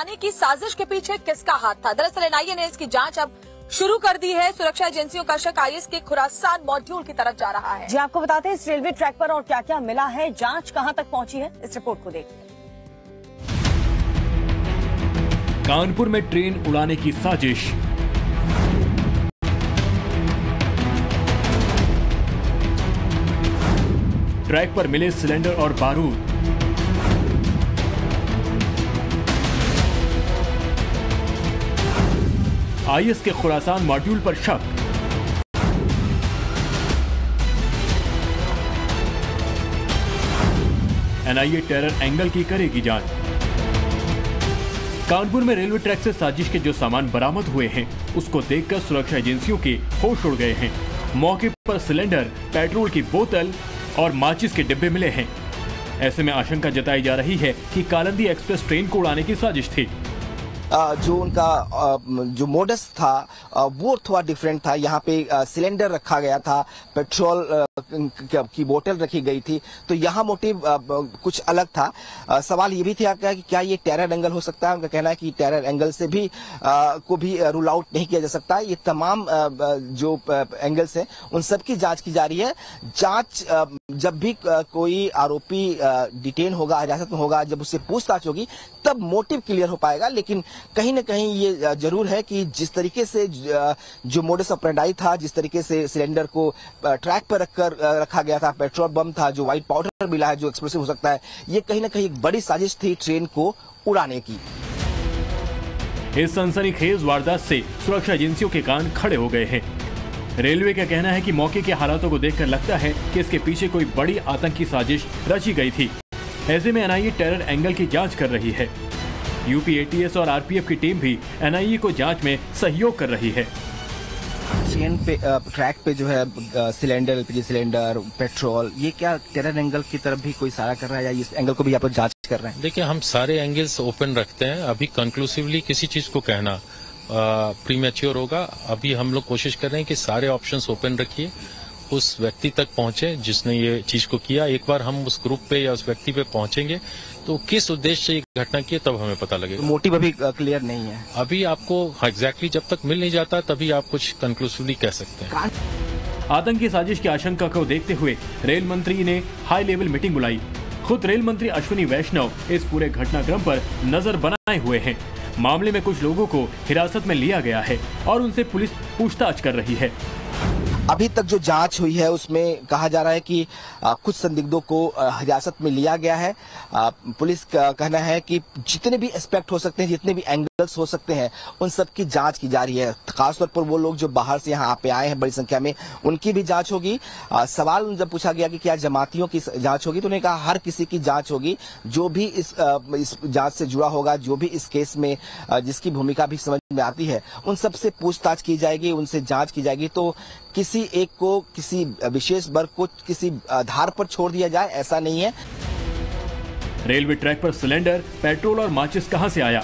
लाने की साजिश के पीछे किसका हाथ था? दरअसल एनआईए ने इसकी जांच अब शुरू कर दी है। सुरक्षा एजेंसियों का शक आईएस के खुरासान मॉड्यूल की तरफ जा रहा है। जी आपको बताते हैं इस रेलवे ट्रैक पर और क्या क्या मिला है, जांच कहां तक पहुंची है, इस रिपोर्ट को देखिए। कानपुर में ट्रेन उड़ाने की साजिश, ट्रैक पर मिले सिलेंडर और बारूद, आईएस के खुरासान मॉड्यूल पर शक। एनआईए टेरर एंगल की करेगी जांच। कानपुर में रेलवे ट्रैक से साजिश के जो सामान बरामद हुए हैं उसको देखकर सुरक्षा एजेंसियों के होश उड़ गए हैं। मौके पर सिलेंडर, पेट्रोल की बोतल और माचिस के डिब्बे मिले हैं। ऐसे में आशंका जताई जा रही है कि कालंदी एक्सप्रेस ट्रेन को उड़ाने की साजिश थी। जो उनका जो मोडस था वो थोड़ा डिफरेंट था। यहाँ पे सिलेंडर रखा गया था, पेट्रोल की बोतल रखी गई थी, तो यहाँ मोटिव कुछ अलग था। सवाल ये भी था कि क्या ये टेरर एंगल हो सकता है। उनका कहना है कि टेरर एंगल से भी को भी रूल आउट नहीं किया जा सकता। ये तमाम जो एंगल्स हैं उन सब की जांच की जा रही है। जांच जब भी कोई आरोपी डिटेन होगा, हिरासत में होगा, जब उससे पूछताछ होगी तब मोटिव क्लियर हो पाएगा। लेकिन कहीं न कहीं ये जरूर है कि जिस तरीके से जो मोडस ऑपरेंडी था, जिस तरीके से सिलेंडर को ट्रैक पर रखकर रखा गया था, पेट्रोल बम था, जो व्हाइट पाउडर मिला है जो एक्सप्लोसिव हो सकता है, ये कहीं न कहीं एक बड़ी साजिश थी ट्रेन को उड़ाने की। इस सनसनीखेज वारदात से सुरक्षा एजेंसियों के कान खड़े हो गए हैं। रेलवे का कहना है कि मौके के हालातों को देखकर लगता है कि इसके पीछे कोई बड़ी आतंकी साजिश रची गई थी। ऐसे में एनआईए टेरर एंगल की जाँच कर रही है। यूपी एटीएस और आरपीएफ की टीम भी एनआईए को जांच में सहयोग कर रही है। ट्रेन पे ट्रैक पे जो है सिलेंडर, एलपीजी सिलेंडर, पेट्रोल, ये क्या टेरर एंगल की तरफ भी कोई इशारा कर रहा है या इस एंगल को भी आप जांच कर रहे हैं? देखिए, हम सारे एंगल्स ओपन रखते हैं। अभी कंक्लूसिवली किसी चीज को कहना प्रीमेच्योर होगा। अभी हम लोग कोशिश कर रहे हैं कि सारे ऑप्शंस ओपन रखिए, उस व्यक्ति तक पहुंचे जिसने ये चीज को किया। एक बार हम उस ग्रुप पे या उस व्यक्ति पे पहुंचेंगे तो किस उद्देश्य से ये घटना की तब हमें पता लगेगा। तो मोटिव अभी क्लियर नहीं है। अभी आपको एग्जैक्टली जब तक मिल नहीं जाता तभी आप कुछ कंक्लूसिवली कह सकते हैं। आतंकी साजिश की आशंका को देखते हुए रेल मंत्री ने हाई लेवल मीटिंग बुलाई। खुद रेल मंत्री अश्विनी वैष्णव इस पूरे घटनाक्रम पर नजर बनाए हुए हैं। मामले में कुछ लोगों को हिरासत में लिया गया है और उनसे पुलिस पूछताछ कर रही है। अभी तक जो जांच हुई है उसमें कहा जा रहा है कि कुछ संदिग्धों को हिरासत में लिया गया है। पुलिस का कहना है कि जितने भी एस्पेक्ट हो सकते हैं, जितने भी एंगल्स हो सकते हैं, उन सब की जांच की जा रही है। खासतौर पर वो लोग जो बाहर से यहाँ पे आए हैं बड़ी संख्या में, उनकी भी जांच होगी। सवाल जब पूछा गया कि क्या जमातियों की जाँच होगी तो उन्होंने कहा हर किसी की जाँच होगी। जो भी इस जाँच से जुड़ा होगा, जो भी इस केस में जिसकी भूमिका भी समझ में आती है, उन सबसे पूछताछ की जाएगी, उनसे जाँच की जाएगी। तो किसी एक को, किसी विशेष वर्ग को किसी आधार पर छोड़ दिया जाए, ऐसा नहीं है। रेलवे ट्रैक पर सिलेंडर, पेट्रोल और माचिस कहां से आया?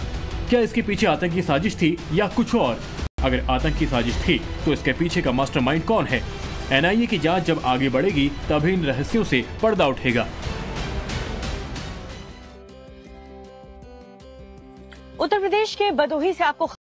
क्या इसके पीछे आतंकी साजिश थी या कुछ और? अगर आतंकी साजिश थी तो इसके पीछे का मास्टरमाइंड कौन है? एनआईए की जांच जब आगे बढ़ेगी तभी इन रहस्यों से पर्दा उठेगा। उत्तर प्रदेश के भदोही से आपको